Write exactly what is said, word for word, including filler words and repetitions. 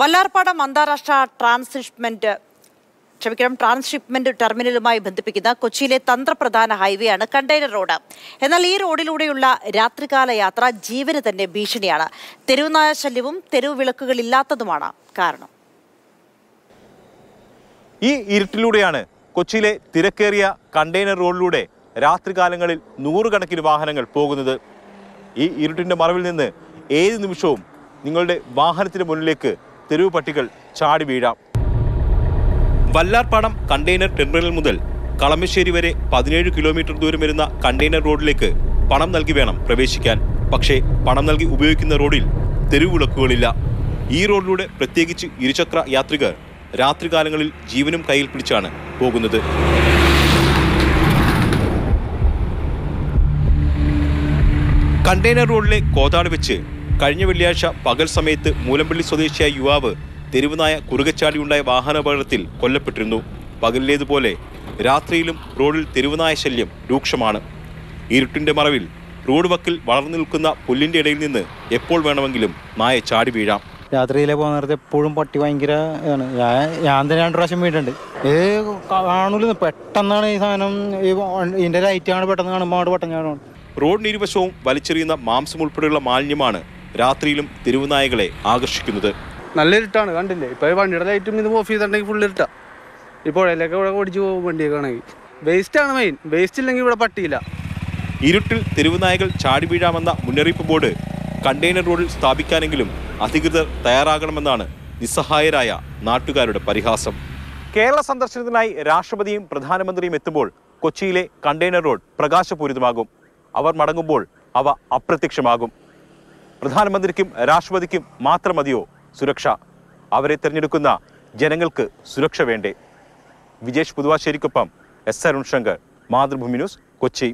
വല്ലാർപാടം അന്താരാഷ്ട്ര ട്രാൻസ്ഷിപ്മെന്റ് ക്ഷമിക്കണം ട്രാൻസ്ഷിപ്മെന്റ് ടെർമിനലുമായി ബന്ധിപ്പിക്കുന്ന കൊച്ചിയിലെ തന്ത്രപ്രധാന ഹൈവേയാണ് കണ്ടെയ്നർ റോഡ്. എന്നാൽ ഈ റോഡിലൂടെയുള്ള രാത്രികാല യാത്ര ജീവന് തന്നെ ഭീഷണിയാണ്. തെരുവുനായ ശല്യവും തെരുവ് വിളക്കുകളില്ലാത്തതുമാണ് കാരണം. ഈ ഇരുട്ടിലൂടെയാണ് കൊച്ചിയിലെ തിരക്കേറിയ കണ്ടെയ്നർ റോഡിലൂടെ രാത്രികാലങ്ങളിൽ നൂറുകണക്കിന് വാഹനങ്ങൾ പോകുന്നത്. ഈ ഇരുട്ടിൻ്റെ മറവിൽ നിന്ന് ഏത് നിമിഷവും നിങ്ങളുടെ വാഹനത്തിന് മുന്നിലേക്ക് തെരുവ് പട്ടികൾ ചാടി വീഴാം. വല്ലാർപാടം കണ്ടെയ്നർ ടെർമിനൽ മുതൽ കളമശ്ശേരി വരെ പതിനേഴ് കിലോമീറ്റർ ദൂരം വരുന്ന കണ്ടെയ്നർ റോഡിലേക്ക് പണം നൽകി വേണം പ്രവേശിക്കാൻ. പക്ഷേ പണം നൽകി ഉപയോഗിക്കുന്ന റോഡിൽ തെരുവ് വിളക്കുകളില്ല. ഈ റോഡിലൂടെ പ്രത്യേകിച്ച് ഇരുചക്ര യാത്രികർ രാത്രികാലങ്ങളിൽ ജീവനും കയ്യിൽ പിടിച്ചാണ് പോകുന്നത്. കണ്ടെയ്നർ റോഡിലെ കോതാട് വെച്ച് കഴിഞ്ഞ വെള്ളിയാഴ്ച പകൽ സമയത്ത് മൂലമ്പള്ളി സ്വദേശിയായ യുവാവ് തെരുവുനായ കുറുകച്ചാടിയുണ്ടായ വാഹനാപകടത്തിൽ കൊല്ലപ്പെട്ടിരുന്നു. പകലിലേതുപോലെ രാത്രിയിലും റോഡിൽ തെരുവുനായ ശല്യം രൂക്ഷമാണ്. ഇരുട്ടിൻ്റെ മറവിൽ റോഡ് വക്കിൽ വളർന്നു നിൽക്കുന്ന പുല്ലിൻ്റെ ഇടയിൽ നിന്ന് എപ്പോൾ വേണമെങ്കിലും നായ ചാടി വീഴാം. രാത്രിയിലെ പോകുന്ന എപ്പോഴും പട്ടി ഭയങ്കര ഇതാണ്. ഞാൻ തന്നെ രണ്ട് പ്രാവശ്യം വീട്ടുണ്ട്. ഇത് കാണൂല, പെട്ടെന്നാണ് ഈ സാധനം. ഇതിൻ്റെ ലൈറ്റാണ് പെട്ടെന്ന് കാണുമ്പോൾ അവിടെ പെട്ടെന്ന് കാണും. റോഡിന് ഇരുവശവും വലിച്ചെറിയുന്ന മാംസം ഉൾപ്പെടെയുള്ള മാലിന്യമാണ് രാത്രിയിലും തെരുവുനായകളെ ആകർഷിക്കുന്നത്. നല്ല ഇരുട്ടാണ്, കണ്ടില്ലേ? ഇപ്പോൾ വണ്ടിയുടെ ലൈറ്റും ഇത് ഓഫ് ചെയ്തിട്ടുണ്ടെങ്കിൽ ഫുൾ ഇരുട്ടാണ്. ഇപ്പോൾ ഇടയിലൊക്കെ ഇവിടെ ഓടിച്ചു പോകും വണ്ടിയൊക്കെ ആണെങ്കിൽ. വേസ്റ്റാണ് മെയിൻ. വേസ്റ്റ് ഇല്ലെങ്കിൽ ഇവിടെ പട്ടിയില്ല. ഇരുട്ടിൽ തെരുവുനായകൾ ചാടി വീഴാമെന്ന മുന്നറിയിപ്പ് ബോർഡ് കണ്ടെയ്നർ റോഡിൽ സ്ഥാപിക്കാനെങ്കിലും അധികൃതർ തയ്യാറാകണമെന്നാണ് നിസ്സഹായരായ നാട്ടുകാരുടെ പരിഹാസം. കേരള സന്ദർശനത്തിനായി രാഷ്ട്രപതിയും പ്രധാനമന്ത്രിയും എത്തുമ്പോൾ കൊച്ചിയിലെ കണ്ടെയ്നർ റോഡ് പ്രകാശപൂരിതമാകും. അവർ മടങ്ങുമ്പോൾ അവ അപ്രത്യക്ഷമാകും. പ്രധാനമന്ത്രിക്കും രാഷ്ട്രപതിക്കും മാത്രം മതിയോ സുരക്ഷ? അവരെ തിരഞ്ഞെടുക്കുന്ന ജനങ്ങൾക്ക് സുരക്ഷ വേണ്ടേ? വിജേഷ് പുതുവാശ്ശേരിക്കൊപ്പം എസ് അരുൺ ശങ്കർ, മാതൃഭൂമി ന്യൂസ്, കൊച്ചി.